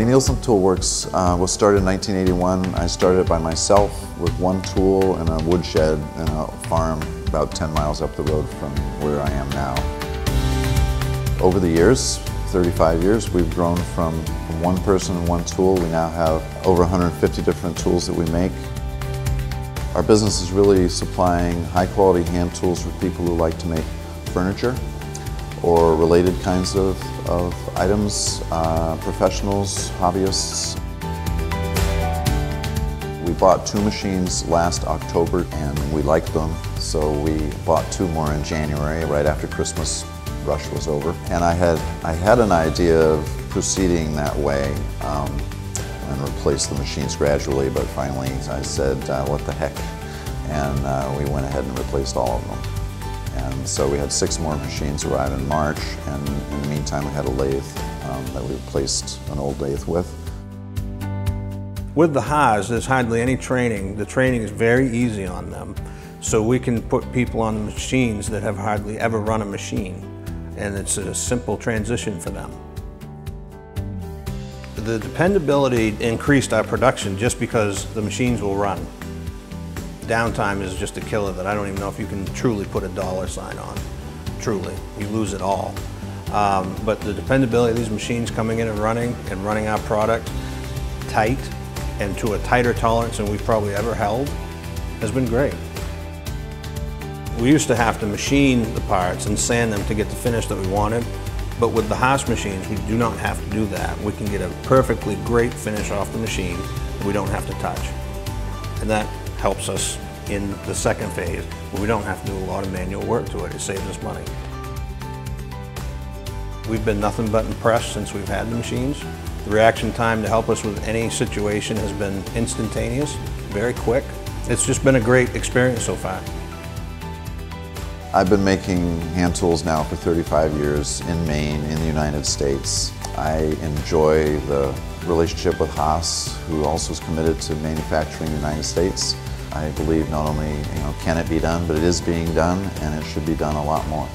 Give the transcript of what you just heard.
Lie-Nielsen Toolworks was started in 1981. I started it by myself with one tool and a woodshed and a farm about 10 miles up the road from where I am now. Over the years, 35 years, we've grown from one person and one tool. We now have over 150 different tools that we make. Our business is really supplying high-quality hand tools for people who like to make furniture or related kinds of items, professionals, hobbyists. We bought two machines last October and we liked them, so we bought two more in January, right after Christmas rush was over. And I had an idea of proceeding that way and replace the machines gradually, but finally I said, what the heck? And we went ahead and replaced all of them. And so we had 6 more machines arrive in March, and in the meantime we had a lathe that we replaced an old lathe with. With the Haas, there's hardly any training. The training is very easy on them. So we can put people on the machines that have hardly ever run a machine. And it's a simple transition for them. The dependability increased our production just because the machines will run. Downtime is just a killer that I don't even know if you can truly put a dollar sign on. Truly, you lose it all. But the dependability of these machines coming in and running our product tight and to a tighter tolerance than we've probably ever held has been great. We used to have to machine the parts and sand them to get the finish that we wanted, but with the Haas machines we do not have to do that. We can get a perfectly great finish off the machine that we don't have to touch. And that helps us in the second phase, where we don't have to do a lot of manual work to it. It saves us money. We've been nothing but impressed since we've had the machines. The reaction time to help us with any situation has been instantaneous, very quick. It's just been a great experience so far. I've been making hand tools now for 35 years in Maine, in the United States. I enjoy the relationship with Haas, who also is committed to manufacturing in the United States. I believe not only can it be done, but it is being done, and it should be done a lot more.